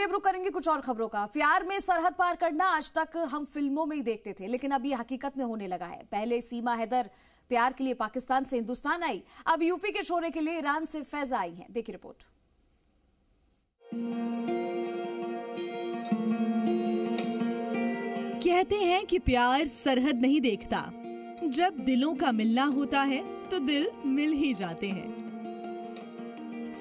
रुक करेंगे कुछ और खबरों का। प्यार में सरहद पार करना आज तक हम फिल्मों में ही देखते थे, लेकिन अब ये हकीकत में होने लगा है। पहले सीमा हैदर प्यार के लिए पाकिस्तान से हिंदुस्तान आई, अब यूपी के छोरे के लिए ईरान से फैजा आई हैं। देखिए रिपोर्ट। कहते हैं कि प्यार सरहद नहीं देखता, जब दिलों का मिलना होता है तो दिल मिल ही जाते हैं।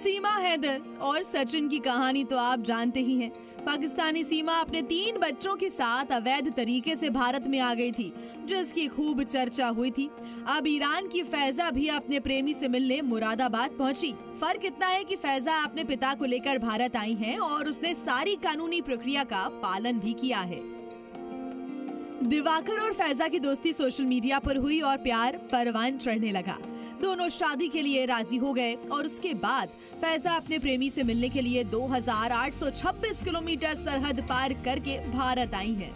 सीमा हैदर और सचिन की कहानी तो आप जानते ही हैं। पाकिस्तानी सीमा अपने 3 बच्चों के साथ अवैध तरीके से भारत में आ गई थी, जिसकी खूब चर्चा हुई थी। अब ईरान की फैजा भी अपने प्रेमी से मिलने मुरादाबाद पहुंची। फर्क इतना है कि फैजा अपने पिता को लेकर भारत आई हैं और उसने सारी कानूनी प्रक्रिया का पालन भी किया है। दिवाकर और फैजा की दोस्ती सोशल मीडिया पर हुई और प्यार परवान चढ़ने लगा। दोनों शादी के लिए राजी हो गए और उसके बाद फैजा अपने प्रेमी से मिलने के लिए 2826 किलोमीटर सरहद पार करके भारत आई है।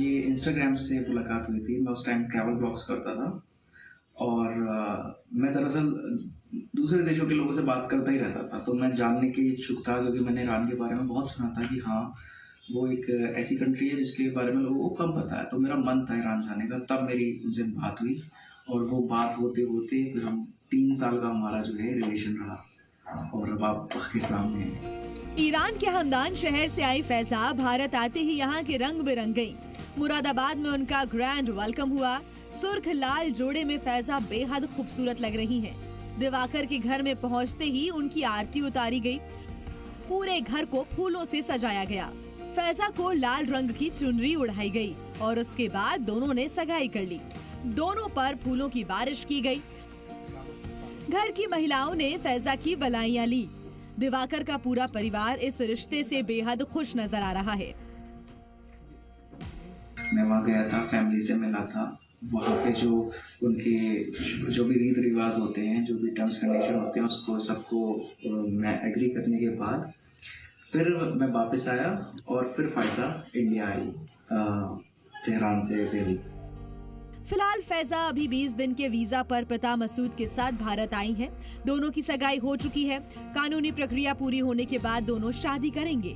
ये इंस्टाग्राम से मुलाकात हुई थी। मैं उस टाइम ट्रैवल ब्लॉग्स करता था और मैं दरअसल दूसरे देशों के लोगों से बात करता ही रहता था, तो मैं जानने के इच्छुक था क्योंकि मैंने ईरान के बारे में बहुत सुना था कि हाँ वो एक ऐसी कंट्री है जिसके बारे में लोगों को कम पता है। तो मेरा मन था ईरान जाने का। तब मेरी उनसे बात हुई और वो बात होते होते फिर हम 3 साल का हमारा जो है रिलेशन रहा और अब आप के सामने हैं। ईरान के हमदान शहर से आई फैजा भारत आते ही यहाँ के रंग बिरंग गई। मुरादाबाद में उनका ग्रैंड वेलकम हुआ। सुर्ख लाल जोड़े में फैजा बेहद खूबसूरत लग रही हैं। दिवाकर के घर में पहुँचते ही उनकी आरती उतारी गयी। पूरे घर को फूलों से सजाया गया। फैजा को लाल रंग की चुनरी उड़ाई गयी और उसके बाद दोनों ने सगाई कर ली। दोनों पर फूलों की बारिश की गई। घर की महिलाओं ने फैजा की बधाइयां ली। दिवाकर का पूरा परिवार इस रिश्ते से बेहद खुश नजर आ रहा है। मैं वहाँ गया था, फैमिली से मिला था। वहाँ पे जो उनके जो भी रीत रिवाज होते हैं, जो भी टर्म्स कंडीशन होते हैं, उसको सबको मैं एग्री करने के बाद फिर मैं वापस आया और फिर फैजा इंडिया आई तेहरान से दिल्ली। फिलहाल फैजा अभी 20 दिन के वीजा पर पिता मसूद के साथ भारत आई हैं। दोनों की सगाई हो चुकी है। कानूनी प्रक्रिया पूरी होने के बाद दोनों शादी करेंगे।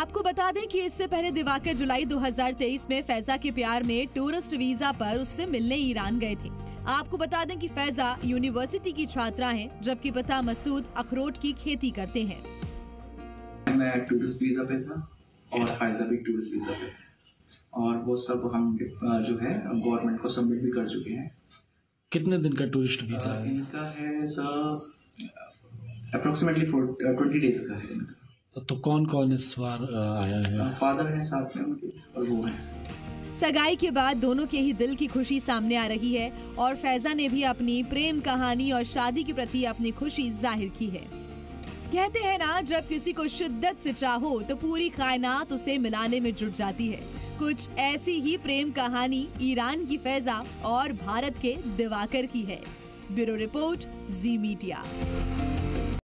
आपको बता दें कि इससे पहले दिवाकर जुलाई 2023 में फैजा के प्यार में टूरिस्ट वीजा पर उससे मिलने ईरान गए थे। आपको बता दें कि फैजा यूनिवर्सिटी की छात्रा है, जबकि पिता मसूद अखरोट की खेती करते हैं। मैं टूरिस्ट वीजा पे था और फैजा भी टूरिस्ट वीजा पे, और वो सब हम जो है गवर्नमेंट को सबमिट भी कर चुके हैं। कितने दिन का टूरिस्ट वीजा है? इनका है सर अप्रोक्सीमेटली 20 डेज का है इनका। तो कौन कौन इस बार आया है? फादर है साथ में उनके और वो है। सगाई के बाद दोनों के ही दिल की खुशी सामने आ रही है और फैजा ने भी अपनी प्रेम कहानी और शादी के प्रति अपनी खुशी जाहिर की है। कहते हैं ना, जब किसी को शिद्दत से चाहो तो पूरी कायनात उसे मिलाने में जुट जाती है। कुछ ऐसी ही प्रेम कहानी ईरान की फैजा और भारत के दिवाकर की है। Bureau report, Zee media.